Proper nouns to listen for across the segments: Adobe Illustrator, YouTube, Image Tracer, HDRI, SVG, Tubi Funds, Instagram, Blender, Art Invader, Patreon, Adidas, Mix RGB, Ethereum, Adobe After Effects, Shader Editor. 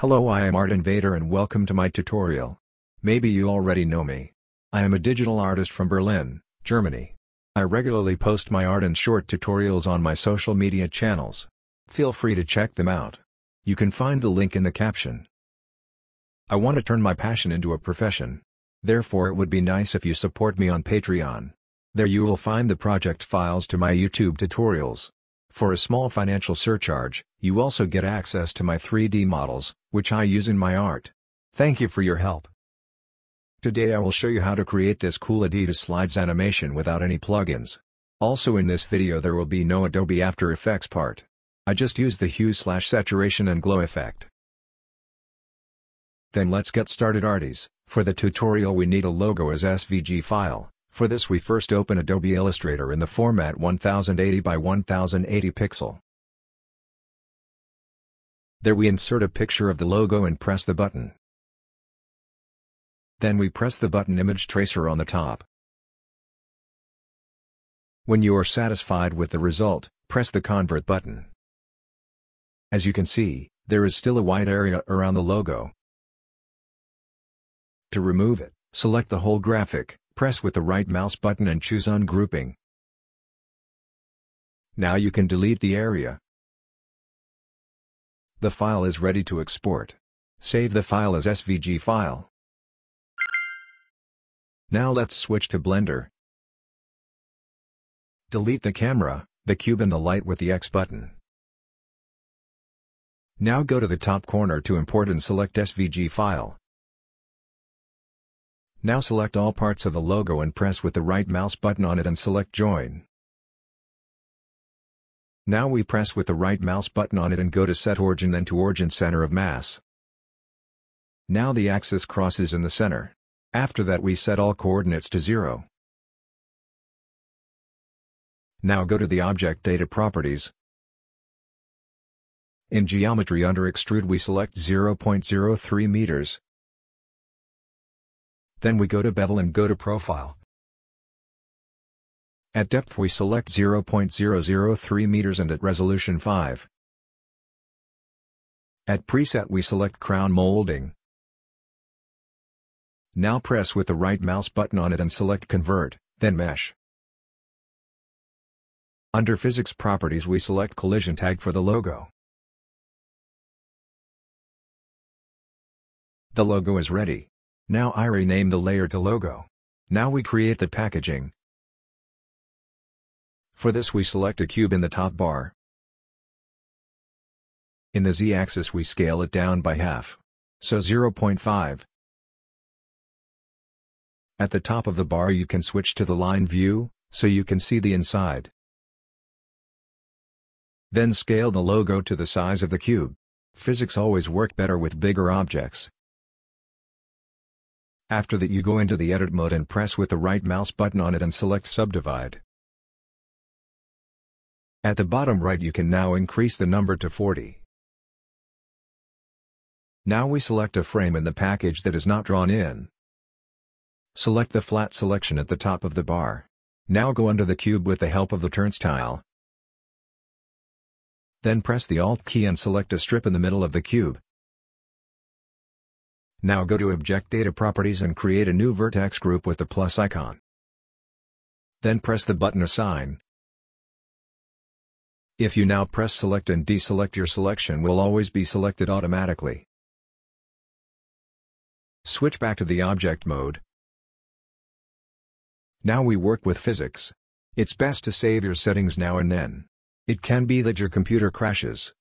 Hello, I am Art Invader and welcome to my tutorial. Maybe you already know me. I am a digital artist from Berlin, Germany. I regularly post my art and short tutorials on my social media channels. Feel free to check them out. You can find the link in the caption. I want to turn my passion into a profession. Therefore, it would be nice if you support me on Patreon. There you will find the project files to my YouTube tutorials. For a small financial surcharge, you also get access to my 3D models, which I use in my art. Thank you for your help. Today I will show you how to create this cool Adidas slides animation without any plugins. Also in this video there will be no Adobe After Effects part. I just use the hue/saturation and glow effect. Then let's get started, arties. For the tutorial we need a logo as SVG file. For this we first open Adobe Illustrator in the format 1080 by 1080 pixel. There we insert a picture of the logo and press the button. Then we press the button Image Tracer on the top. When you are satisfied with the result, press the Convert button. As you can see, there is still a white area around the logo. To remove it, select the whole graphic. Press with the right mouse button and choose Ungrouping. Now you can delete the area. The file is ready to export. Save the file as SVG file. Now let's switch to Blender. Delete the camera, the cube and the light with the X button. Now go to the top corner to import and select SVG file. Now select all parts of the logo and press with the right mouse button on it and select Join. Now we press with the right mouse button on it and go to Set Origin, then to Origin Center of Mass. Now the axis crosses in the center. After that we set all coordinates to 0. Now go to the Object Data Properties. In Geometry under Extrude we select 0.03 meters. Then we go to Bevel and go to Profile. At depth we select 0.003 meters and at resolution 5. At preset we select crown molding. Now press with the right mouse button on it and select Convert, then Mesh. Under Physics Properties we select Collision Tag for the logo. The logo is ready. Now I rename the layer to Logo. Now we create the packaging. For this we select a cube in the top bar. In the Z-axis we scale it down by half. So 0.5. At the top of the bar you can switch to the line view, so you can see the inside. Then scale the logo to the size of the cube. Physics always work better with bigger objects. After that you go into the edit mode and press with the right mouse button on it and select Subdivide. At the bottom right you can now increase the number to 40. Now we select a frame in the package that is not drawn in. Select the flat selection at the top of the bar. Now go under the cube with the help of the turnstile. Then press the Alt key and select a strip in the middle of the cube. Now go to Object Data Properties and create a new vertex group with the plus icon. Then press the button Assign. If you now press Select and deselect, your selection will always be selected automatically. Switch back to the object mode. Now we work with physics. It's best to save your settings now and then. It can be that your computer crashes.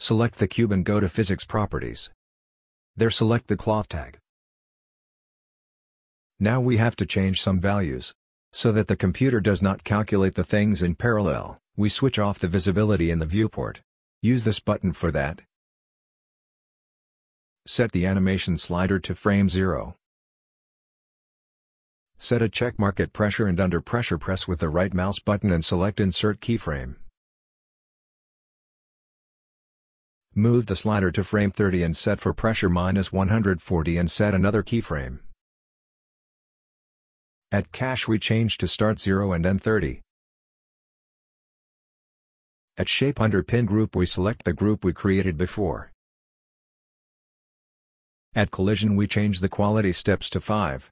Select the cube and go to Physics Properties. There select the Cloth tag. Now we have to change some values. So that the computer does not calculate the things in parallel, we switch off the visibility in the viewport. Use this button for that. Set the animation slider to frame 0. Set a check mark at pressure, and under pressure press with the right mouse button and select Insert Keyframe. Move the slider to frame 30 and set for pressure -140 and set another keyframe. At cache we change to start 0 and end 30. At Shape under Pin Group we select the group we created before. At Collision we change the quality steps to 5.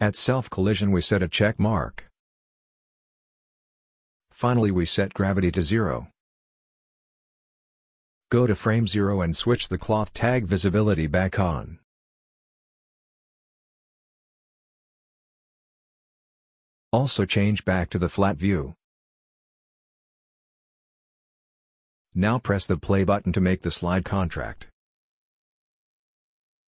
At Self Collision we set a check mark. Finally we set Gravity to 0. Go to Frame 0 and switch the Cloth Tag Visibility back on. Also change back to the flat view. Now press the play button to make the slide contract.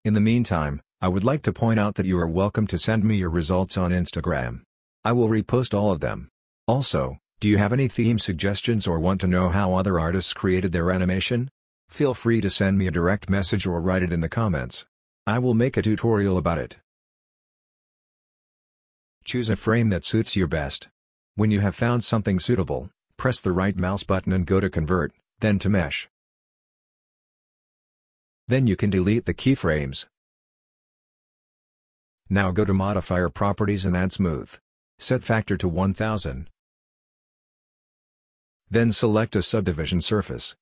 In the meantime, I would like to point out that you are welcome to send me your results on Instagram. I will repost all of them. Also, do you have any theme suggestions or want to know how other artists created their animation? Feel free to send me a direct message or write it in the comments. I will make a tutorial about it. Choose a frame that suits you best. When you have found something suitable, press the right mouse button and go to Convert, then to Mesh. Then you can delete the keyframes. Now go to Modifier Properties and add Smooth. Set Factor to 1000. Then select a subdivision surface.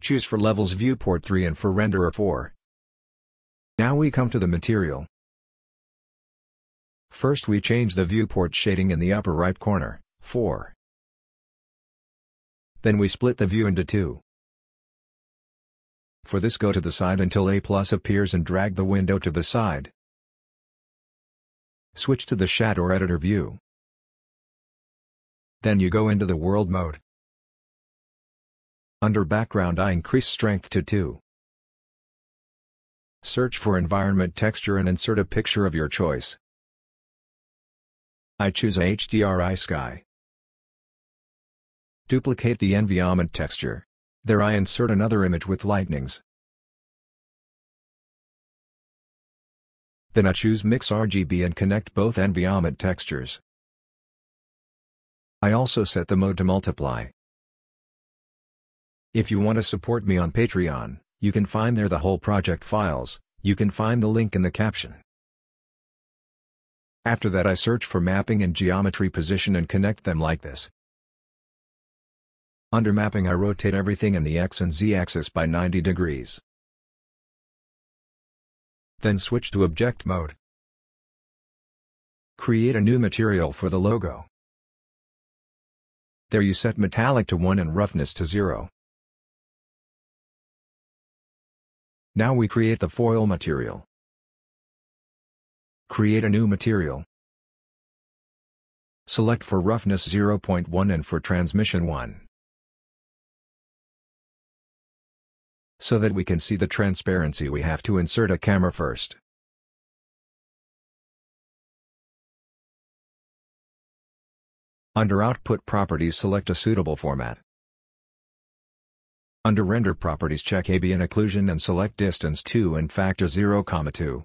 Choose for Levels Viewport 3 and for Renderer 4. Now we come to the material. First we change the viewport shading in the upper right corner, 4. Then we split the view into 2. For this go to the side until A+ appears and drag the window to the side. Switch to the Shader Editor view. Then you go into the World mode. Under Background I increase Strength to 2. Search for Environment Texture and insert a picture of your choice. I choose a HDRI sky. Duplicate the environment texture. There I insert another image with lightnings. Then I choose Mix RGB and connect both environment textures. I also set the mode to multiply. If you want to support me on Patreon, you can find there the whole project files. You can find the link in the caption. After that I search for mapping and geometry position and connect them like this. Under mapping I rotate everything in the X and Z axis by 90 degrees. Then switch to object mode. Create a new material for the logo. There you set metallic to 1 and roughness to 0. Now we create the foil material. Create a new material. Select for roughness 0.1 and for transmission 1. So that we can see the transparency we have to insert a camera first. Under Output Properties select a suitable format. Under Render Properties check AB and Occlusion and select Distance 2 and Factor 0,2.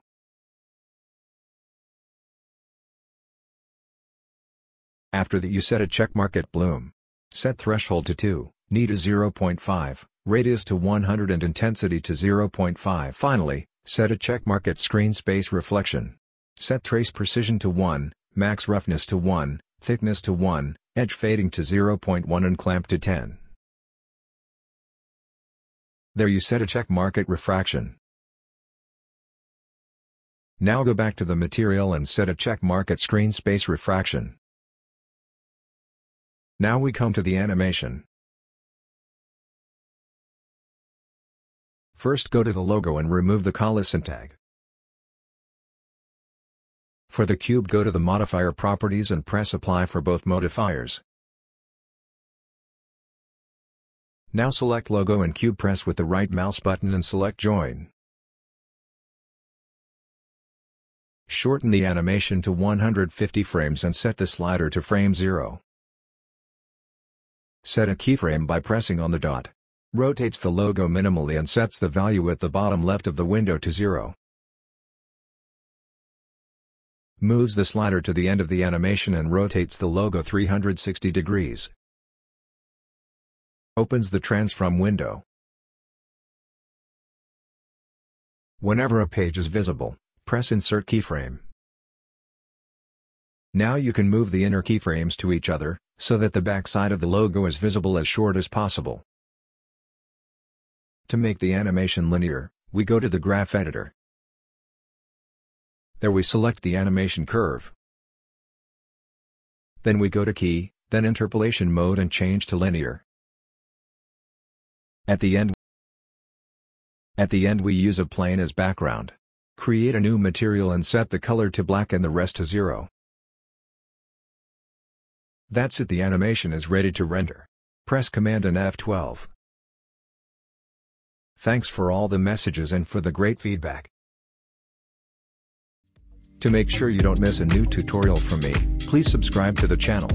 After that you set a checkmark at Bloom. Set Threshold to 2, Knee to 0.5, Radius to 100 and Intensity to 0.5. Finally, set a checkmark at Screen Space Reflection. Set Trace Precision to 1, Max Roughness to 1, Thickness to 1, Edge Fading to 0.1 and Clamp to 10. There you set a checkmark at Refraction. Now go back to the material and set a checkmark at Screen Space Refraction. Now we come to the animation. First go to the logo and remove the Collison tag. For the cube go to the Modifier Properties and press Apply for both modifiers. Now select Logo and Cube, press with the right mouse button and select Join. Shorten the animation to 150 frames and set the slider to frame 0. Set a keyframe by pressing on the dot. Rotates the logo minimally and sets the value at the bottom left of the window to 0. Moves the slider to the end of the animation and rotates the logo 360 degrees. Opens the transform window. Whenever a page is visible, press Insert Keyframe. Now you can move the inner keyframes to each other, so that the backside of the logo is visible as short as possible. To make the animation linear, we go to the graph editor. There we select the animation curve. Then we go to key, then interpolation mode and change to linear. At the end we use a plane as background. Create a new material and set the color to black and the rest to 0. That's it, the animation is ready to render. Press Command and F12. Thanks for all the messages and for the great feedback. To make sure you don't miss a new tutorial from me, please subscribe to the channel.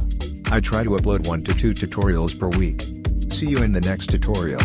I try to upload 1 to 2 tutorials per week. See you in the next tutorial.